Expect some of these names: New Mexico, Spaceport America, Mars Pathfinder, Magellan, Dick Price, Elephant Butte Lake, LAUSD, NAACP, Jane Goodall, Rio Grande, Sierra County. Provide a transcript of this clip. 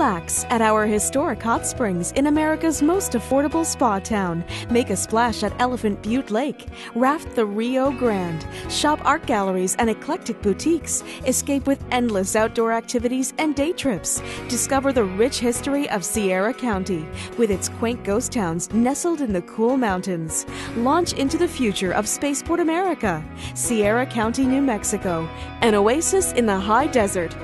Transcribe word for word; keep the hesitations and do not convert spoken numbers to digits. Relax at our historic hot springs in America's most affordable spa town. Make a splash at Elephant Butte Lake. Raft the Rio Grande. Shop art galleries and eclectic boutiques. Escape with endless outdoor activities and day trips. Discover the rich history of Sierra County with its quaint ghost towns nestled in the cool mountains. Launch into the future of Spaceport America. Sierra County, New Mexico, an oasis in the high desert.